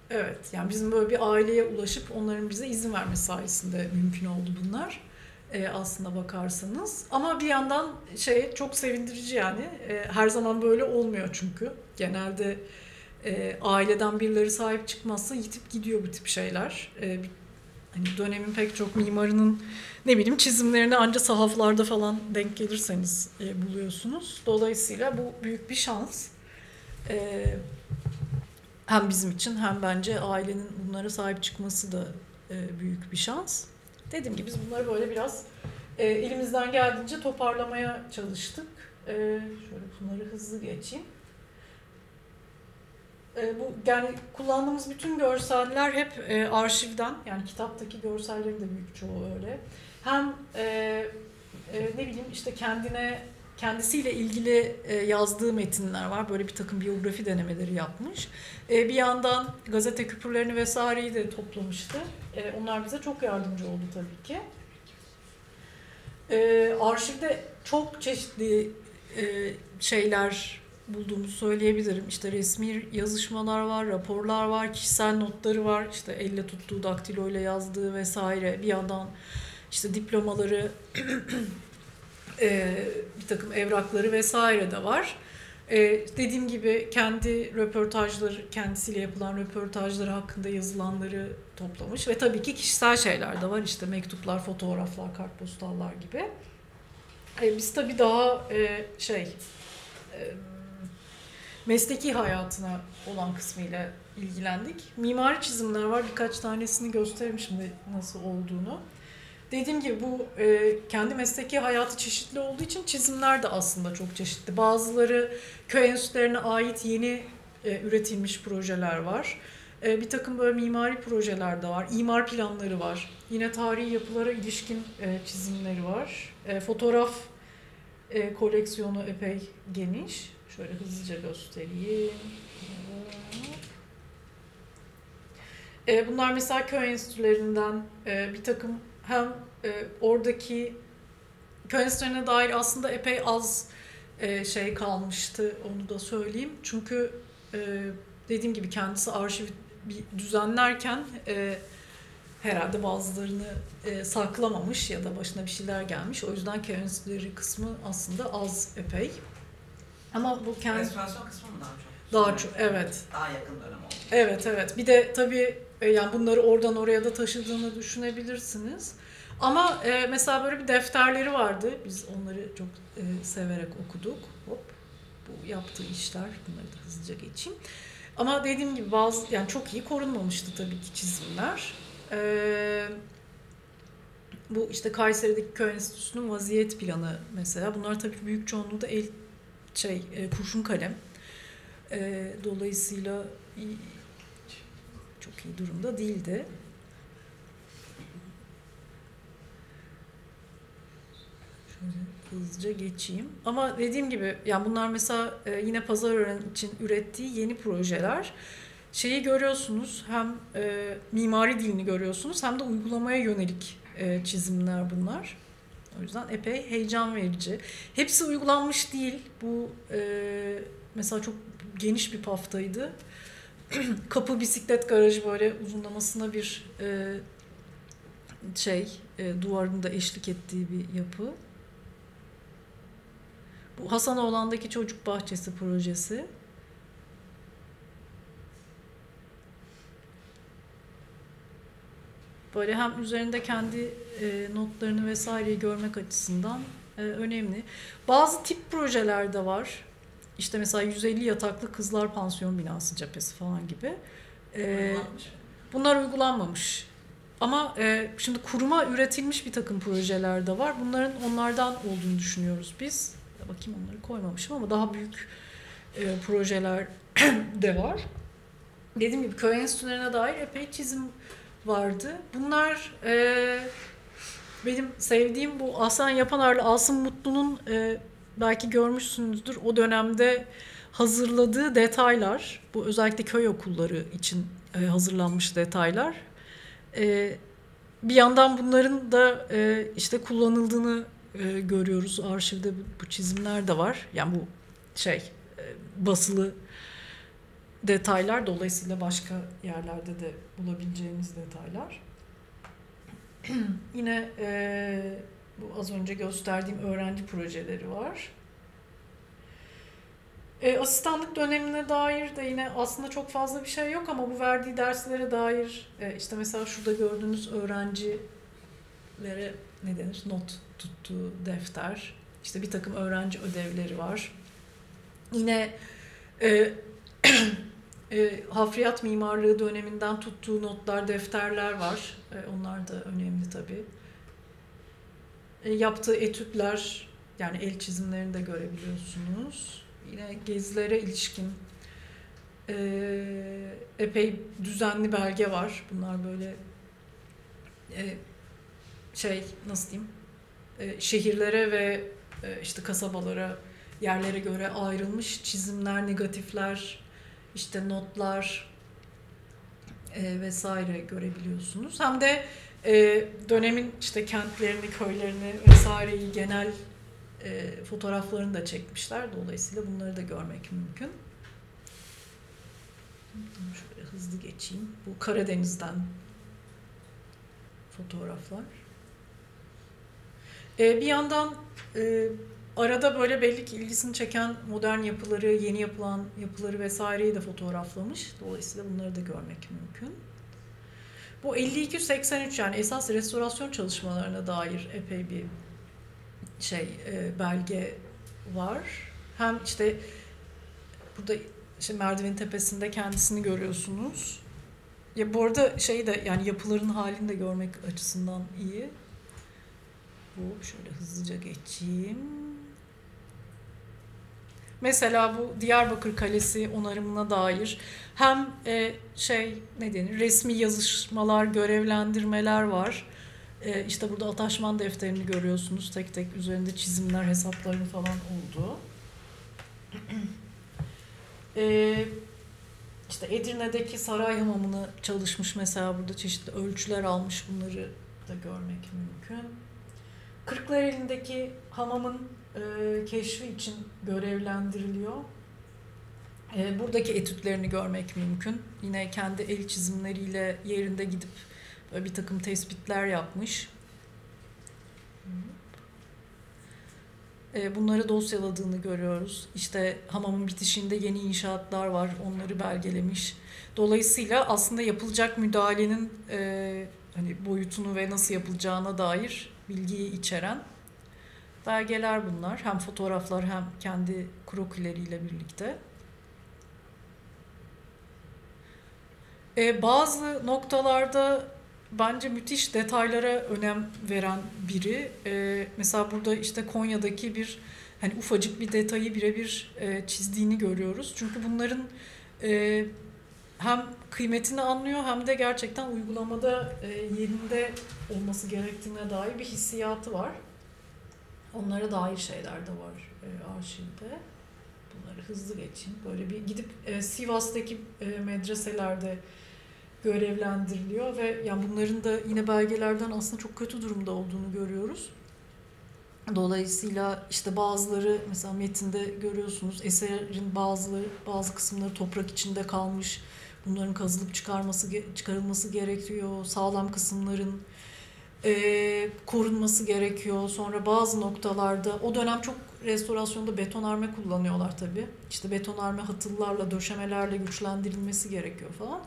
Evet. Yani bizim böyle bir aileye ulaşıp onların bize izin vermesi sayesinde mümkün oldu bunlar. Aslına bakarsanız. Ama bir yandan çok sevindirici yani. Her zaman böyle olmuyor çünkü. Genelde aileden birileri sahip çıkmazsa yitip gidiyor bu tip şeyler. Hani dönemin pek çok mimarının çizimlerini ancak sahaflarda falan denk gelirseniz buluyorsunuz. Dolayısıyla bu büyük bir şans. Hem bizim için hem bence ailenin bunlara sahip çıkması da büyük bir şans. Dediğim gibi biz bunları böyle biraz elimizden geldiğince toparlamaya çalıştık. Şöyle bunları hızlı geçeyim. Yani kullandığımız bütün görseller hep arşivden, yani kitaptaki görsellerin de büyük çoğu öyle. Hem kendisiyle ilgili yazdığı metinler var. Böyle bir takım biyografi denemeleri yapmış. Bir yandan gazete küpürlerini vesaireyi de toplamıştı. Onlar bize çok yardımcı oldu tabii ki. Arşivde çok çeşitli şeyler bulduğumu söyleyebilirim. İşte resmi yazışmalar var, raporlar var, kişisel notları var. İşte elle tuttuğu, daktiloyla yazdığı vesaire. Bir yandan işte diplomaları, bir takım evrakları vesaire de var. Dediğim gibi kendi röportajları, kendisiyle yapılan röportajları hakkında yazılanları toplamış ve tabii ki kişisel şeyler de var. İşte mektuplar, fotoğraflar, kartpostallar gibi. Biz tabii daha mesleki hayatına olan kısmıyla ilgilendik. Mimari çizimler var. Birkaç tanesini göstereyim şimdi nasıl olduğunu. Dediğim gibi bu kendi mesleki hayatı çeşitli olduğu için çizimler de aslında çok çeşitli. Bazıları köy enstitülerine ait yeni üretilmiş projeler var. Bir takım böyle mimari projeler de var. İmar planları var. Yine tarihi yapılara ilişkin çizimleri var. Fotoğraf koleksiyonu epey geniş. Şöyle hızlıca göstereyim. Bunlar mesela köy enstitülerinden bir takım, hem oradaki köy enstitülerine dair aslında epey az kalmıştı, onu da söyleyeyim. Çünkü dediğim gibi kendisi arşivi düzenlerken herhalde bazılarını saklamamış ya da başına bir şeyler gelmiş. O yüzden köy enstitüleri kısmı aslında az epey. Ama bu kendi... Restorasyon kısmı mı daha çok? Daha çok, evet. Daha yakın dönem oldu. Evet, evet. Bir de tabii yani bunları oradan oraya da taşıdığını düşünebilirsiniz. Ama mesela böyle bir defterleri vardı. Biz onları çok severek okuduk. Hop. Bu yaptığı işler. Bunları da hızlıca geçeyim. Ama dediğim gibi bazı, yani çok iyi korunmamıştı tabii ki çizimler. Bu işte Kayseri'deki Köy Enstitüsü'nün vaziyet planı mesela. Bunlar tabii büyük çoğunluğu da el kurşun kalem. Dolayısıyla çok iyi durumda değildi. Şöyle hızlıca geçeyim. Ama dediğim gibi yani bunlar mesela yine Pazarören için ürettiği yeni projeler. Şeyi görüyorsunuz, hem mimari dilini görüyorsunuz hem de uygulamaya yönelik çizimler bunlar. O yüzden epey heyecan verici. Hepsi uygulanmış değil. Bu mesela çok geniş bir paftaydı. Kapı bisiklet garajı böyle uzunlamasına bir duvarında eşlik ettiği bir yapı. Bu Hasanoğlan'daki çocuk bahçesi projesi. Böyle hem üzerinde kendi notlarını vesaireyi görmek açısından önemli. Bazı tip projeler de var. İşte mesela 150 yataklı kızlar pansiyon binası cephesi falan gibi. Bunlar uygulanmamış. Ama şimdi kuruma üretilmiş bir takım projeler de var. Bunların onlardan olduğunu düşünüyoruz biz. Bakayım, onları koymamışım ama daha büyük projeler de var. Dediğim gibi köy enstitülerine dair epey çizim vardı. Bunlar benim sevdiğim bu Ahsen Yapanarlı, Asım Mutlu'nun belki görmüşsünüzdür, o dönemde hazırladığı detaylar. Bu özellikle köy okulları için hazırlanmış detaylar. Bir yandan bunların da işte kullanıldığını görüyoruz. Arşivde bu çizimler de var. Yani bu basılı detaylar, dolayısıyla başka yerlerde de bulabileceğimiz detaylar. Yine bu az önce gösterdiğim öğrenci projeleri var. Asistanlık dönemine dair de yine aslında çok fazla bir şey yok ama bu verdiği derslere dair işte mesela şurada gördüğünüz öğrencilere ne denir? Not tuttuğu defter. İşte bir takım öğrenci ödevleri var. Yine hafriyat mimarlığı döneminden tuttuğu notlar, defterler var. Onlar da önemli tabii. Yaptığı etütler, yani el çizimlerini de görebiliyorsunuz. Yine gezilere ilişkin epey düzenli belge var. Bunlar böyle nasıl diyeyim, şehirlere ve işte kasabalara, yerlere göre ayrılmış çizimler, negatifler, işte notlar vesaire görebiliyorsunuz. Hem de dönemin işte kentlerini, köylerini vesaireyi, genel fotoğraflarını da çekmişler. Dolayısıyla bunları da görmek mümkün. Şöyle hızlı geçeyim. Bu Karadeniz'den fotoğraflar. Bir yandan arada böyle belli ki ilgisini çeken modern yapıları, yeni yapılan yapıları vesaireyi de fotoğraflamış. Dolayısıyla bunları da görmek mümkün. Bu 52-83 yani esas restorasyon çalışmalarına dair epey bir belge var. Hem işte burada merdivenin tepesinde kendisini görüyorsunuz. Ya bu arada de yani yapıların halini de görmek açısından iyi. Bu şöyle hızlıca geçeyim. Mesela bu Diyarbakır Kalesi onarımına dair hem resmi yazışmalar, görevlendirmeler var. İşte burada ataşman defterini görüyorsunuz. Tek tek üzerinde çizimler, hesapların falan oldu. İşte Edirne'deki saray hamamını çalışmış mesela, burada çeşitli ölçüler almış. Bunları da görmek mümkün. Kırklareli'ndeki hamamın keşfi için görevlendiriliyor. Buradaki etütlerini görmek mümkün. Yine kendi el çizimleriyle yerinde gidip bir takım tespitler yapmış. bunları dosyaladığını görüyoruz. İşte hamamın bitişinde yeni inşaatlar var, onları belgelemiş. Dolayısıyla aslında yapılacak müdahalenin hani boyutunu ve nasıl yapılacağına dair bilgiyi içeren belgeler bunlar. Hem fotoğraflar hem kendi krokileriyle birlikte. Bazı noktalarda bence müthiş detaylara önem veren biri. Mesela burada işte Konya'daki bir hani ufacık bir detayı birebir çizdiğini görüyoruz. Çünkü bunların hem kıymetini anlıyor hem de gerçekten uygulamada yerinde olması gerektiğine dair bir hissiyatı var. Onlara dair şeyler de var arşivde. Bunları hızlı geçeyim. Böyle bir gidip Sivas'taki medreselerde görevlendiriliyor ve yani bunların da yine belgelerden aslında çok kötü durumda olduğunu görüyoruz. Dolayısıyla işte bazıları mesela metinde görüyorsunuz, eserin bazı kısımları toprak içinde kalmış. Bunların kazılıp çıkarılması gerekiyor. Sağlam kısımların korunması gerekiyor. Sonra bazı noktalarda o dönem çok restorasyonda betonarme kullanıyorlar tabii. İşte betonarme hatıllarla, döşemelerle güçlendirilmesi gerekiyor falan.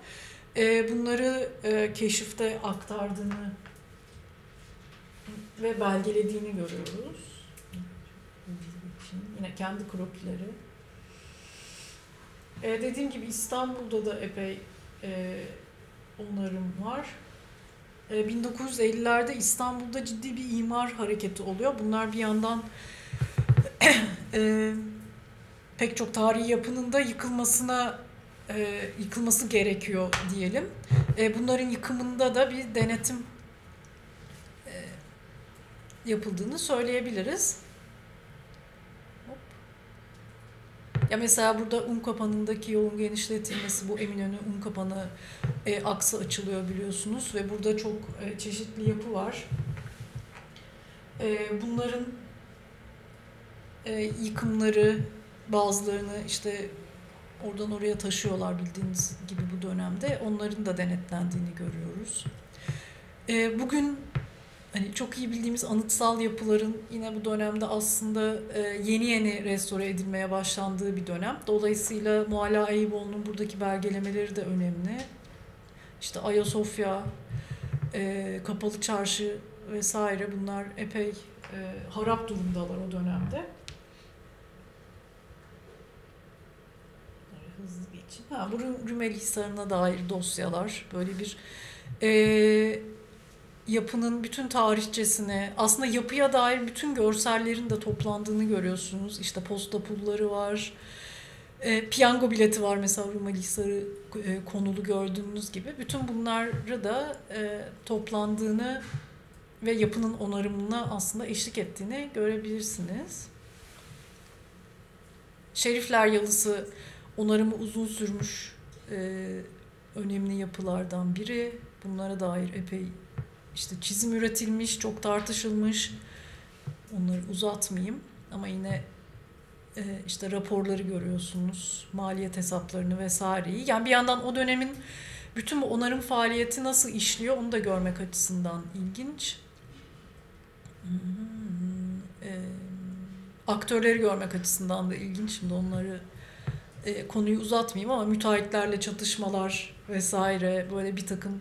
Bunları keşifte aktardığını ve belgelediğini görüyoruz. Yine kendi krokileri. Dediğim gibi İstanbul'da da epey onarım var. 1950'lerde İstanbul'da ciddi bir imar hareketi oluyor. Bunlar bir yandan pek çok tarihi yapının da yıkılması gerekiyor diyelim. Bunların yıkımında da bir denetim yapıldığını söyleyebiliriz. Hop. Ya mesela burada Unkapanı'ndaki yolun genişletilmesi, bu Eminönü Unkapanı aksı açılıyor biliyorsunuz ve burada çok çeşitli yapı var. Bunların yıkımları, bazılarını işte oradan oraya taşıyorlar bildiğiniz gibi bu dönemde. Onların da denetlendiğini görüyoruz. Bugün hani çok iyi bildiğimiz anıtsal yapıların yine bu dönemde aslında yeni restore edilmeye başlandığı bir dönem. Dolayısıyla Mualla Eyüboğlu'nun buradaki belgelemeleri de önemli. İşte Ayasofya, Kapalı Çarşı vesaire, bunlar epey harap durumdalar o dönemde. Hızlı geçin. Bu Rumeli Hisarı'na dair dosyalar, böyle bir yapının bütün tarihçesini, aslında yapıya dair bütün görsellerin de toplandığını görüyorsunuz. İşte posta pulları var, piyango bileti var mesela Rumeli Hisarı konulu gördüğünüz gibi. Bütün bunları da toplandığını ve yapının onarımına aslında eşlik ettiğini görebilirsiniz. Şerifler Yalısı onarımı uzun sürmüş önemli yapılardan biri. Bunlara dair epey işte çizim üretilmiş, çok tartışılmış. Onları uzatmayayım ama yine işte raporları görüyorsunuz, maliyet hesaplarını vesaireyi. Yani bir yandan o dönemin bütün bu onarım faaliyeti nasıl işliyor onu da görmek açısından ilginç. Aktörleri görmek açısından da ilginç. Şimdi onları konuyu uzatmayayım ama müteahhitlerle çatışmalar vesaire, böyle bir takım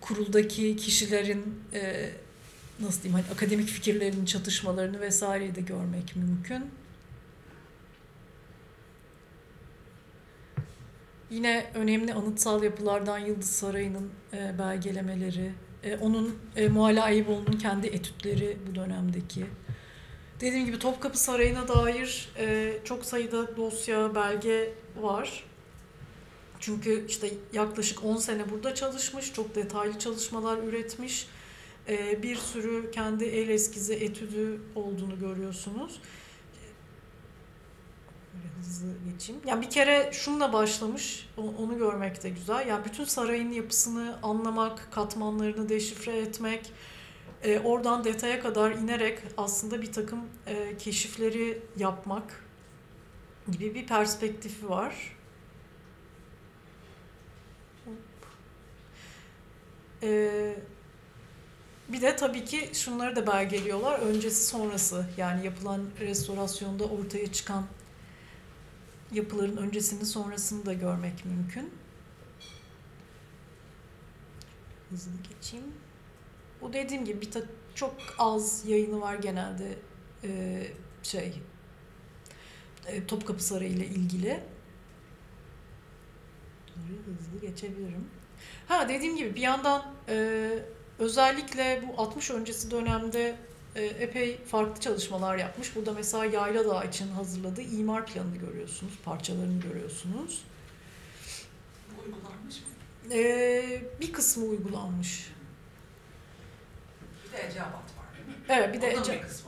kuruldaki kişilerin nasıl diyeyim, hani akademik fikirlerinin çatışmalarını vesaireyi de görmek mümkün. Yine önemli anıtsal yapılardan Yıldız Sarayı'nın belgelemeleri, onun Mualla Eyüboğlu'nun kendi etütleri bu dönemdeki. Dediğim gibi Topkapı Sarayı'na dair çok sayıda dosya, belge var. Çünkü işte yaklaşık 10 sene burada çalışmış, çok detaylı çalışmalar üretmiş. Bir sürü kendi el eskizi, etüdü olduğunu görüyorsunuz. Böyle hızlı geçeyim. Yani bir kere şununla başlamış, onu görmek de güzel. Yani bütün sarayın yapısını anlamak, katmanlarını deşifre etmek, oradan detaya kadar inerek aslında bir takım keşifleri yapmak gibi bir perspektifi var. Bir de tabii ki şunları da belgeliyorlar. Öncesi sonrası, yani yapılan restorasyonda ortaya çıkan yapıların öncesini sonrasını da görmek mümkün. Hızlı geçeyim. Bu dediğim gibi çok az yayını var genelde Topkapı Sarayı ile ilgili. Hızlı geçebilirim. Ha, dediğim gibi bir yandan özellikle bu 60 öncesi dönemde epey farklı çalışmalar yapmış. Burada mesela Yayladağ için hazırladığı imar planını görüyorsunuz, parçalarını görüyorsunuz. Uygulanmış mı? Bir kısmı uygulanmış. Bir de Eceabat var değil mi? Evet, bir de Eceabat.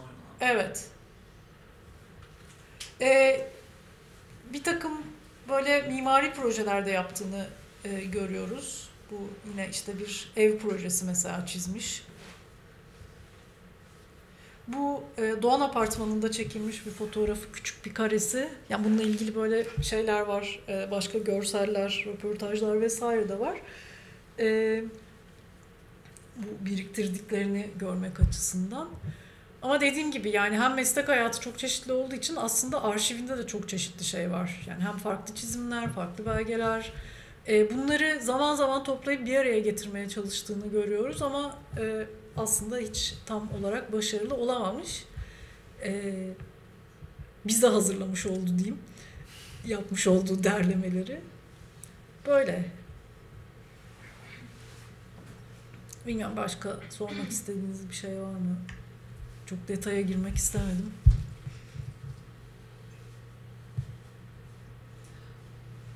Evet. Bir takım böyle mimari projelerde yaptığını görüyoruz. Bu yine işte bir ev projesi mesela çizmiş. Bu Doğan Apartmanı'nda çekilmiş bir fotoğrafı, küçük bir karesi. Yani bununla ilgili böyle şeyler var, başka görseller, röportajlar vesaire de var. Bu biriktirdiklerini görmek açısından. Ama dediğim gibi yani hem meslek hayatı çok çeşitli olduğu için aslında arşivinde de çok çeşitli şey var. Yani hem farklı çizimler, farklı belgeler. Bunları zaman zaman toplayıp bir araya getirmeye çalıştığını görüyoruz ama aslında hiç tam olarak başarılı olamamış. Biz de hazırlamış oldu diyeyim. Yapmış olduğu derlemeleri. Böyle. Bilmiyorum, başka sormak istediğiniz bir şey var mı? Çok detaya girmek istemedim.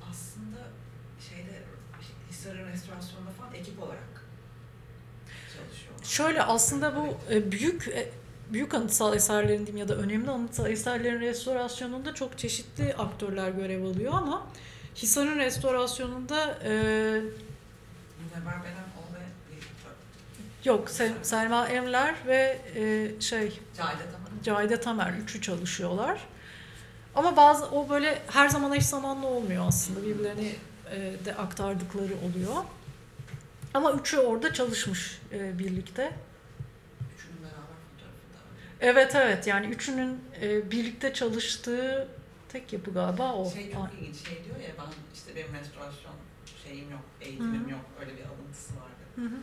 Aslında Hisar'ın restorasyonunda falan ekip olarak çalışıyorlar. Şöyle aslında bu büyük anıtsal eserlerin diyeyim ya da önemli anıtsal eserlerin restorasyonunda çok çeşitli aktörler görev alıyor ama Hisar'ın restorasyonunda Selma Emler ve Cahide Tamer üçü çalışıyorlar. Ama bazı o böyle her zaman eş zamanlı olmuyor aslında. Birbirlerini de aktardıkları oluyor. Ama üçü orada çalışmış birlikte. Üçünün beraber fotoğrafında. Evet, yani üçünün birlikte çalıştığı tek yapı galiba o. Çok ilginç diyor ya, benim restorasyon şeyim yok, eğitimim Hı-hı. yok, öyle bir alıntısı vardı. Hı-hı.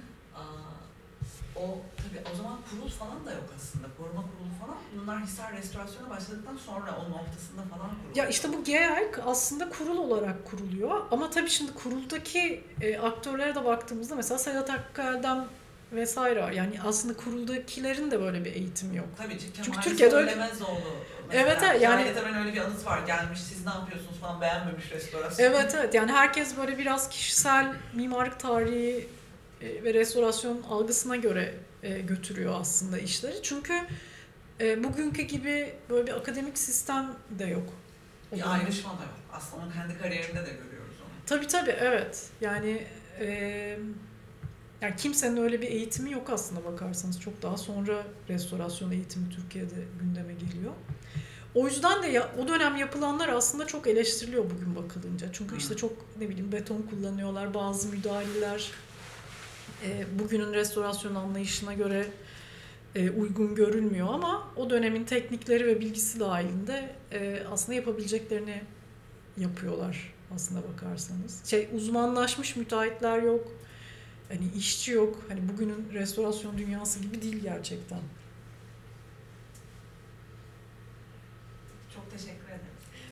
O zaman kurul falan da yok aslında. Koruma kurulu falan. Bunlar Hisar restorasyona başladıktan sonra onun ortasında falan kuruluyor. Ya işte bu GEAK aslında kurul olarak kuruluyor. Ama tabii şimdi kuruldaki aktörlere de baktığımızda mesela Sedat Akkadem vesaire var. Yani aslında kuruldakilerin de böyle bir eğitimi yok. Tabii çünkü Türkiye'de öyle. Evet yani. Ben öyle bir anısı var. Gelmiş, siz ne yapıyorsunuz falan, beğenmemiş restorasyon. Evet, yani herkes böyle biraz kişisel mimarlık tarihi ve restorasyon algısına göre götürüyor aslında işleri. Çünkü bugünkü gibi böyle bir akademik sistem de yok. Bir ayrışma da yok. Aslında onun kendi kariyerinde de görüyoruz onu. Tabii, evet. Yani, yani kimsenin öyle bir eğitimi yok aslında bakarsanız. Çok daha sonra restorasyon eğitimi Türkiye'de gündeme geliyor. O yüzden de o dönem yapılanlar aslında çok eleştiriliyor bugün bakılınca. Çünkü işte çok beton kullanıyorlar, bazı müdahaleler bugünün restorasyon anlayışına göre uygun görülmüyor ama o dönemin teknikleri ve bilgisi dahilinde aslında yapabileceklerini yapıyorlar aslında bakarsanız. Uzmanlaşmış müteahhitler yok, işçi yok. Bugünün restorasyon dünyası gibi değil gerçekten.